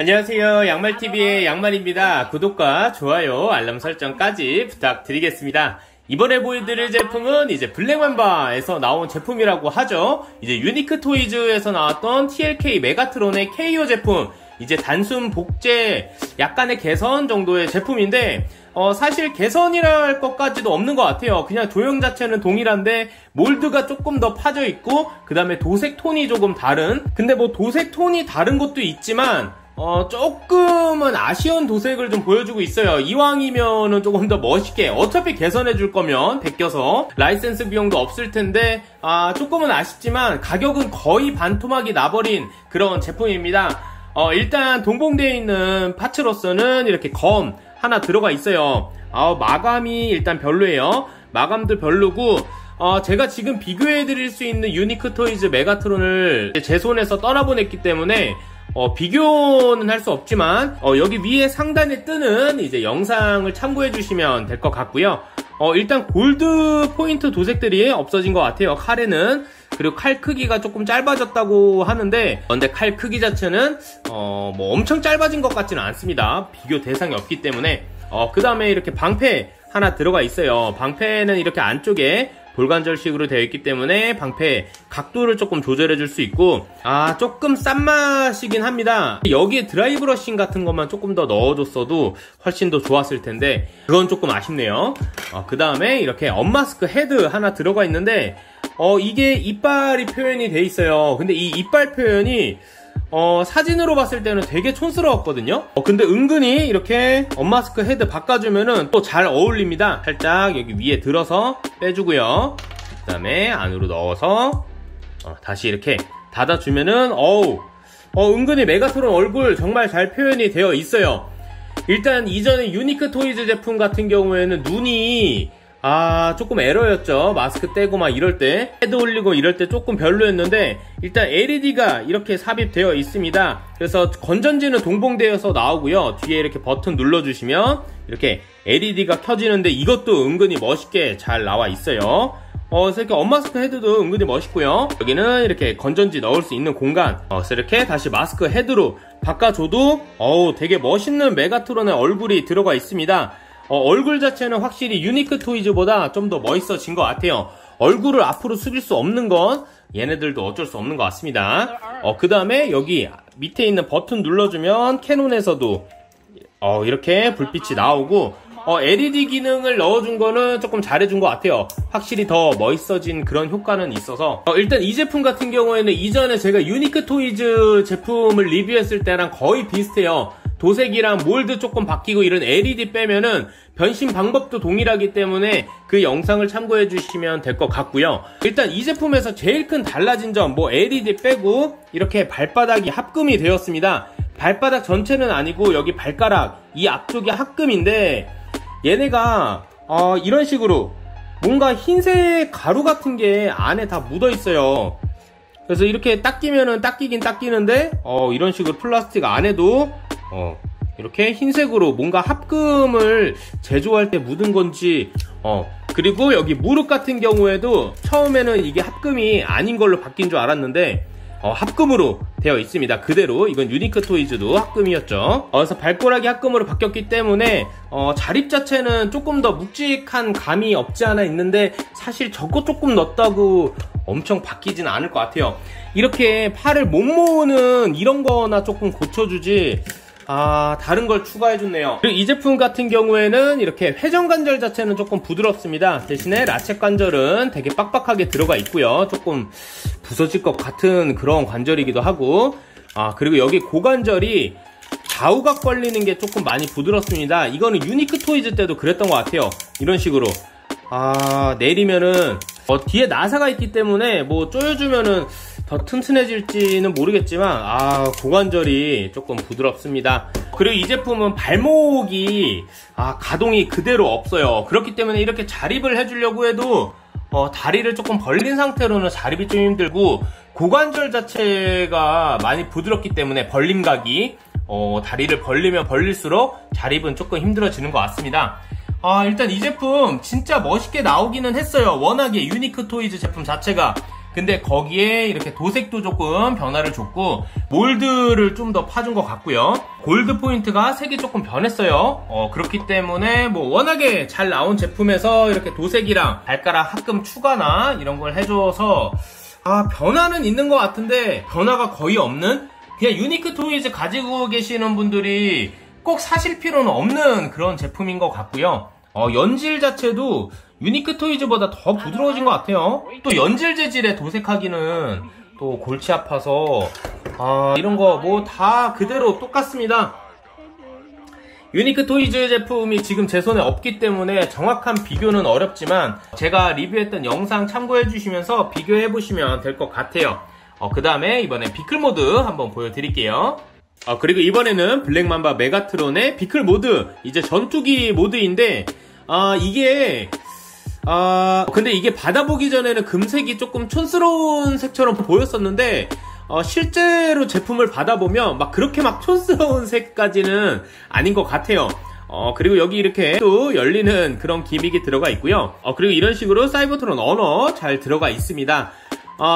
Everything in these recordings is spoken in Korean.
안녕하세요, 양말TV의 양말입니다. 구독과 좋아요, 알람 설정까지 부탁드리겠습니다. 이번에 보여드릴 제품은 이제 블랙맘바에서 나온 제품이라고 하죠. 이제 유니크 토이즈에서 나왔던 TLK 메가트론의 KO 제품, 이제 단순 복제, 약간의 개선 정도의 제품인데 사실 개선이랄 것까지도 없는 것 같아요. 그냥 도형 자체는 동일한데 몰드가 조금 더 파져 있고, 그 다음에 도색 톤이 조금 다른, 근데 뭐 도색 톤이 다른 것도 있지만 조금은 아쉬운 도색을 좀 보여주고 있어요. 이왕이면은 조금 더 멋있게, 어차피 개선해줄 거면 베껴서 라이센스 비용도 없을 텐데 조금은 아쉽지만 가격은 거의 반토막이 나버린 그런 제품입니다. 일단 동봉되어 있는 파츠로서는 이렇게 검 하나 들어가 있어요. 마감이 일단 별로예요. 마감도 별로고, 제가 지금 비교해드릴 수 있는 유니크 토이즈 메가트론을 제 손에서 떠나보냈기 때문에 비교는 할 수 없지만 여기 위에 상단에 뜨는 이제 영상을 참고해 주시면 될 것 같고요. 일단 골드 포인트 도색들이 없어진 것 같아요, 칼에는. 그리고 칼 크기가 조금 짧아졌다고 하는데, 근데 칼 크기 자체는 뭐 엄청 짧아진 것 같지는 않습니다. 비교 대상이 없기 때문에. 그 다음에 이렇게 방패 하나 들어가 있어요. 방패는 이렇게 안쪽에 볼관절식으로 되어 있기 때문에 방패 각도를 조금 조절해 줄 수 있고, 조금 싼 맛이긴 합니다. 여기에 드라이 브러쉬 같은 것만 조금 더 넣어줬어도 훨씬 더 좋았을 텐데 그건 조금 아쉽네요. 그 다음에 이렇게 언마스크 헤드 하나 들어가 있는데 이게 이빨이 표현이 돼 있어요. 근데 이 이빨 표현이 사진으로 봤을 때는 되게 촌스러웠거든요. 근데 은근히 이렇게 언마스크 헤드 바꿔주면은 또 잘 어울립니다. 살짝 여기 위에 들어서 빼주고요, 그 다음에 안으로 넣어서 다시 이렇게 닫아주면은 은근히 메가트론 얼굴 정말 잘 표현이 되어 있어요. 일단 이전에 유니크 토이즈 제품 같은 경우에는 눈이 조금 에러였죠. 마스크 떼고 막 이럴 때, 헤드 올리고 이럴 때 조금 별로였는데, 일단 LED가 이렇게 삽입되어 있습니다. 그래서 건전지는 동봉되어서 나오고요, 뒤에 이렇게 버튼 눌러주시면 이렇게 LED가 켜지는데 이것도 은근히 멋있게 잘 나와 있어요. 그래서 이렇게 언마스크 헤드도 은근히 멋있고요, 여기는 이렇게 건전지 넣을 수 있는 공간, 그래서 이렇게 다시 마스크 헤드로 바꿔줘도 되게 멋있는 메가트론의 얼굴이 들어가 있습니다. 얼굴 자체는 확실히 유니크 토이즈보다 좀 더 멋있어진 것 같아요. 얼굴을 앞으로 숙일 수 없는 건 얘네들도 어쩔 수 없는 것 같습니다. 그 다음에 여기 밑에 있는 버튼 눌러주면 캐논에서도 이렇게 불빛이 나오고, LED 기능을 넣어준 거는 조금 잘해준 것 같아요. 확실히 더 멋있어진 그런 효과는 있어서. 일단 이 제품 같은 경우에는 이전에 제가 유니크 토이즈 제품을 리뷰했을 때랑 거의 비슷해요. 도색이랑 몰드 조금 바뀌고 이런 LED 빼면은 변신 방법도 동일하기 때문에 그 영상을 참고해 주시면 될 것 같고요. 일단 이 제품에서 제일 큰 달라진 점, 뭐 LED 빼고 이렇게 발바닥이 합금이 되었습니다. 발바닥 전체는 아니고 여기 발가락 이 앞쪽이 합금인데, 얘네가 이런 식으로 뭔가 흰색 가루 같은 게 안에 다 묻어 있어요. 그래서 이렇게 닦이면은 닦이긴 닦이는데 이런 식으로 플라스틱 안에도 이렇게 흰색으로 뭔가 합금을 제조할 때 묻은 건지, 그리고 여기 무릎 같은 경우에도 처음에는 이게 합금이 아닌 걸로 바뀐 줄 알았는데 합금으로 되어 있습니다. 그대로. 이건 유니크 토이즈도 합금이었죠. 그래서 발꼬락이 합금으로 바뀌었기 때문에 자립 자체는 조금 더 묵직한 감이 없지 않아 있는데, 사실 저거 조금 넣었다고 엄청 바뀌진 않을 것 같아요. 이렇게 팔을 못 모으는 이런 거나 조금 고쳐주지 다른 걸 추가해줬네요. 그리고 이 제품 같은 경우에는 이렇게 회전관절 자체는 조금 부드럽습니다. 대신에 라쳇관절은 되게 빡빡하게 들어가 있고요, 조금 부서질 것 같은 그런 관절이기도 하고, 그리고 여기 고관절이 좌우각 걸리는 게 조금 많이 부드럽습니다. 이거는 유니크 토이즈 때도 그랬던 것 같아요. 이런 식으로 내리면은 뒤에 나사가 있기 때문에 뭐 조여주면은 더 튼튼해질지는 모르겠지만 고관절이 조금 부드럽습니다. 그리고 이 제품은 발목이 가동이 그대로 없어요. 그렇기 때문에 이렇게 자립을 해주려고 해도 다리를 조금 벌린 상태로는 자립이 좀 힘들고, 고관절 자체가 많이 부드럽기 때문에 벌림각이 다리를 벌리면 벌릴수록 자립은 조금 힘들어지는 것 같습니다. 일단 이 제품 진짜 멋있게 나오기는 했어요. 워낙에 유니크 토이즈 제품 자체가. 근데 거기에 이렇게 도색도 조금 변화를 줬고 몰드를 좀 더 파준 것 같고요. 골드 포인트가 색이 조금 변했어요. 그렇기 때문에 뭐 워낙에 잘 나온 제품에서 이렇게 도색이랑 발가락 합금 추가나 이런 걸 해줘서 변화는 있는 것 같은데 변화가 거의 없는, 그냥 유니크 토이즈 가지고 계시는 분들이 꼭 사실 필요는 없는 그런 제품인 것 같고요. 연질 자체도 유니크 토이즈보다 더 부드러워진 것 같아요. 또 연질 재질에 도색하기는 또 골치 아파서 이런 거 뭐 다 그대로 똑같습니다. 유니크 토이즈 제품이 지금 제 손에 없기 때문에 정확한 비교는 어렵지만 제가 리뷰했던 영상 참고해 주시면서 비교해 보시면 될 것 같아요. 그 다음에 이번에 비클모드 한번 보여드릴게요. 그리고 이번에는 블랙맘바 메가트론의 비클모드, 이제 전투기 모드인데 근데 이게 받아보기 전에는 금색이 조금 촌스러운 색처럼 보였었는데 실제로 제품을 받아보면 막 그렇게 막 촌스러운 색까지는 아닌 것 같아요. 그리고 여기 이렇게 또 열리는 그런 기믹이 들어가 있고요. 그리고 이런 식으로 사이버트론 언어 잘 들어가 있습니다.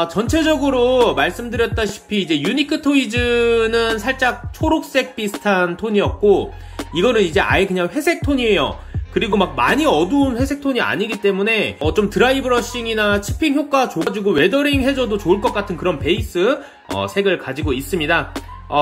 전체적으로 말씀드렸다시피 이제 유니크 토이즈는 살짝 초록색 비슷한 톤이었고 이거는 이제 아예 그냥 회색 톤이에요. 그리고 막 많이 어두운 회색 톤이 아니기 때문에 좀 드라이 브러싱이나 치핑 효과 줘가지고 웨더링 해줘도 좋을 것 같은 그런 베이스 색을 가지고 있습니다.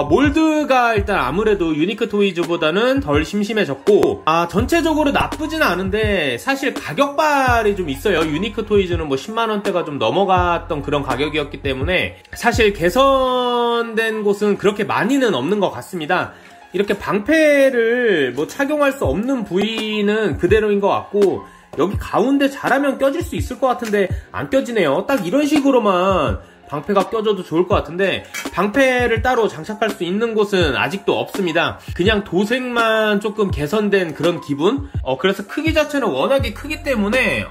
몰드가 일단 아무래도 유니크 토이즈보다는 덜 심심해졌고 전체적으로 나쁘진 않은데 사실 가격발이 좀 있어요. 유니크 토이즈는 뭐 10만원대가 좀 넘어갔던 그런 가격이었기 때문에 사실 개선된 곳은 그렇게 많이는 없는 것 같습니다. 이렇게 방패를 뭐 착용할 수 없는 부위는 그대로인 것 같고 여기 가운데 잘하면 껴질 수 있을 것 같은데 안 껴지네요. 딱 이런 식으로만 방패가 껴져도 좋을 것 같은데 방패를 따로 장착할 수 있는 곳은 아직도 없습니다. 그냥 도색만 조금 개선된 그런 기분? 그래서 크기 자체는 워낙에 크기 때문에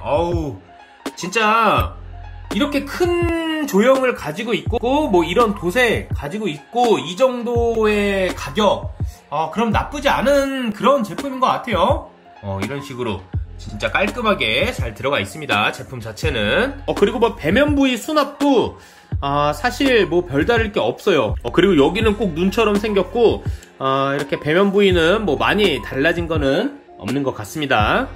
진짜 이렇게 큰 조형을 가지고 있고 뭐 이런 도색 가지고 있고 이 정도의 가격 그럼 나쁘지 않은 그런 제품인 것 같아요. 이런 식으로 진짜 깔끔하게 잘 들어가 있습니다. 제품 자체는 그리고 뭐 배면 부위 수납도 사실 뭐 별다를 게 없어요. 그리고 여기는 꼭 눈처럼 생겼고 이렇게 배면 부위는 뭐 많이 달라진 거는 없는 것 같습니다.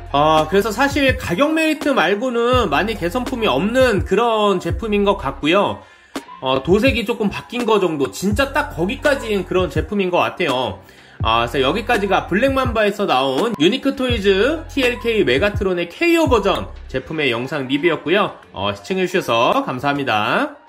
그래서 사실 가격 메리트 말고는 많이 개선품이 없는 그런 제품인 것 같고요. 도색이 조금 바뀐 거 정도, 진짜 딱 거기까지인 그런 제품인 것 같아요. 그래서 여기까지가 블랙맘바에서 나온 유니크 토이즈 TLK 메가트론의 KO 버전 제품의 영상 리뷰였고요. 시청해주셔서 감사합니다.